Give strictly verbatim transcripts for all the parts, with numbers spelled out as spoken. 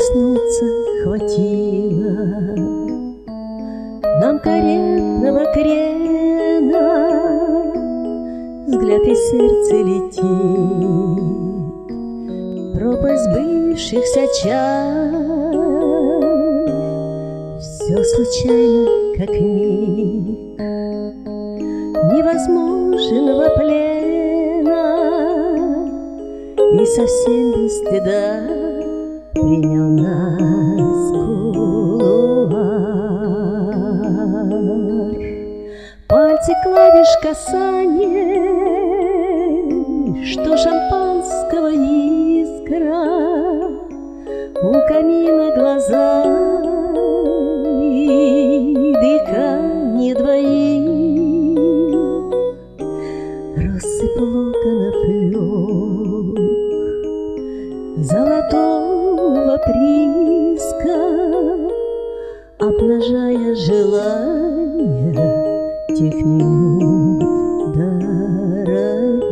проснуться хватило нам каретного крена, взгляд из сердца летит, пропасть бывшихся чар. Все случайно, как миг невозможного плена, и совсем без стыда принял нас кулуар. Пальцы кладешь касание, что шампанского искра, у камина глаза и дыхание двоих, рассып локонов лёг золотого прииска, обнажая желания тех минут дорогих.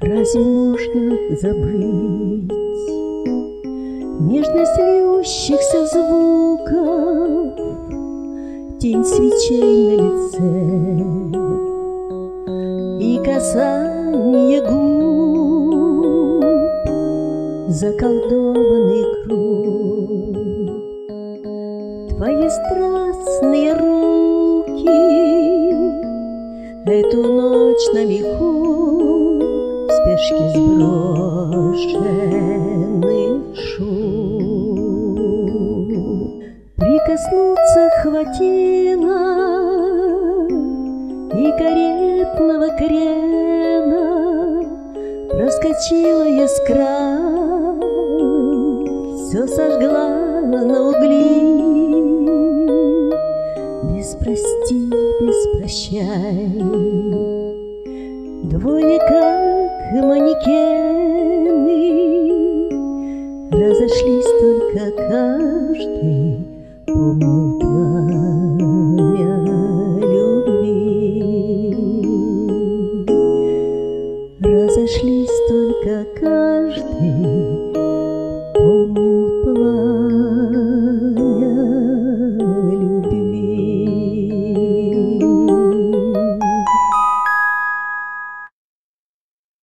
Разве можно забыть нежно слющихся звуков, тень свечей на лице и касание губ, заколдованный круг? Твои страстные руки эту ночь на меху в спешке сброшенных шум. Прикоснуться хватило и каретного крена, проскочила искра, все сожгла на угли. Без прости, без прощай, двое как манекены, разошлись только каждый помнил пламя любви. Разошлись только каждый